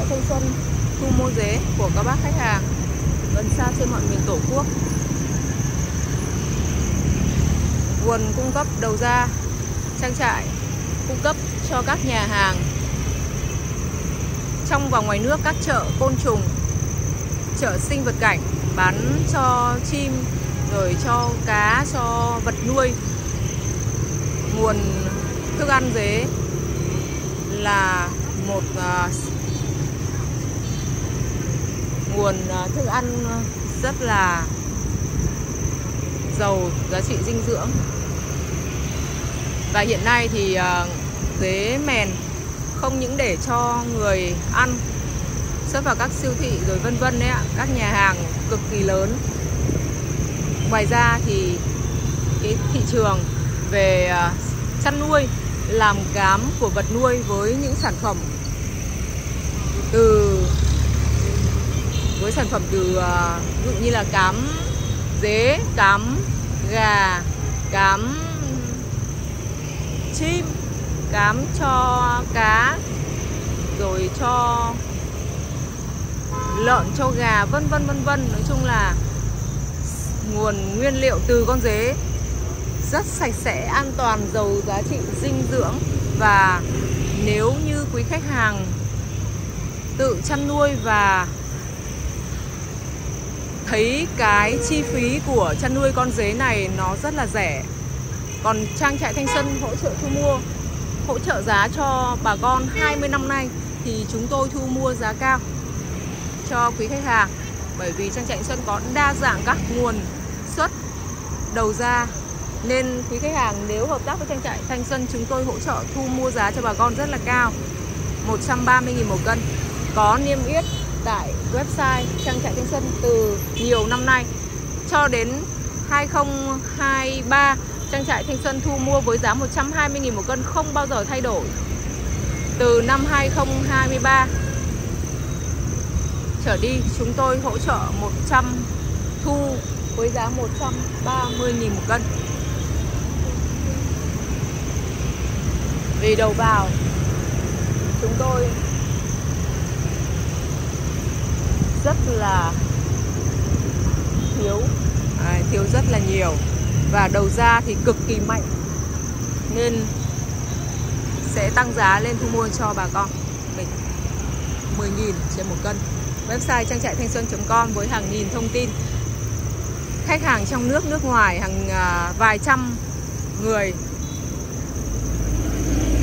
tại Thanh Xuân thu mua dế của các bác khách hàng gần xa trên mọi miền Tổ quốc. Nguồn cung cấp đầu ra, trang trại cung cấp cho các nhà hàng trong và ngoài nước, các chợ côn trùng, chợ sinh vật cảnh bán cho chim, rồi cho cá, cho vật nuôi. Nguồn thức ăn dế là một nguồn thức ăn rất là giàu giá trị dinh dưỡng. Và hiện nay thì dế mèn không những để cho người ăn, xuất vào các siêu thị rồi vân vân đấy ạ, các nhà hàng cực kỳ lớn. Ngoài ra thì cái thị trường về chăn nuôi, làm cám của vật nuôi với những sản phẩm từ ví dụ như là cám dế, cám gà, cám chim, cám cho cá, rồi cho lợn, cho gà, vân vân vân vân. Nói chung là nguồn nguyên liệu từ con dế rất sạch sẽ, an toàn, giàu giá trị dinh dưỡng. Và nếu như quý khách hàng tự chăn nuôi và thấy cái chi phí của chăn nuôi con dế này nó rất là rẻ. Còn trang trại Thanh Xuân hỗ trợ thu mua, hỗ trợ giá cho bà con 20 năm nay thì chúng tôi thu mua giá cao cho quý khách hàng. Bởi vì trang trại Thanh Xuân có đa dạng các nguồn xuất đầu ra, nên quý khách hàng nếu hợp tác với trang trại Thanh Xuân, chúng tôi hỗ trợ thu mua giá cho bà con rất là cao, 130.000 một cân. Có niêm yết tại website trang trại Thanh Xuân từ nhiều năm nay. Cho đến 2023, trang trại Thanh Xuân thu mua với giá 120.000 một cân, không bao giờ thay đổi. Từ năm 2023 trở đi, chúng tôi hỗ trợ thu với giá 130.000 một cân. Vì đầu vào chúng tôi rất là thiếu rất là nhiều, và đầu ra thì cực kỳ mạnh, nên sẽ tăng giá lên thu mua cho bà con mình 10.000 trên một cân. Website trang trại thanhxuan.com với hàng nghìn thông tin, khách hàng trong nước, nước ngoài, hàng vài trăm người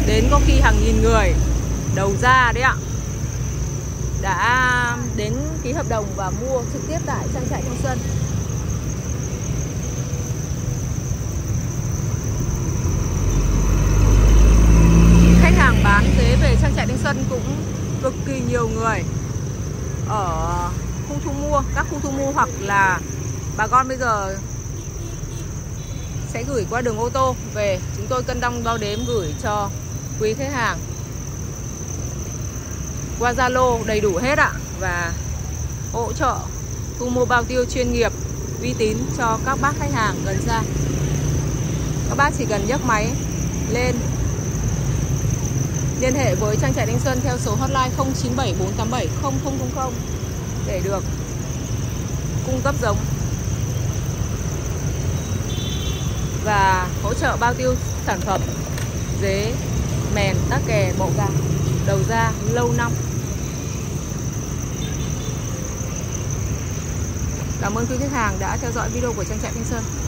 đến, có khi hàng nghìn người, đầu ra đấy ạ, đã đến ký hợp đồng và mua trực tiếp tại trang trại Thanh Xuân. Khách hàng bán dế về trang trại Thanh Xuân cũng cực kỳ nhiều người ở khu thu mua, các khu thu mua, hoặc là bà con bây giờ sẽ gửi qua đường ô tô về, chúng tôi cân đong đo đếm gửi cho quý khách hàng qua Zalo đầy đủ hết ạ, và hỗ trợ thu mua bao tiêu chuyên nghiệp, uy tín cho các bác khách hàng gần xa. Các bác chỉ cần nhấc máy lên liên hệ với trang trại Thanh Xuân theo số hotline 0974870000 để được cung cấp giống và hỗ trợ bao tiêu sản phẩm dế, mèn, tắc kè, bọ cạp đầu ra lâu năm. Cảm ơn quý khách hàng đã theo dõi video của trang trại Thanh Xuân.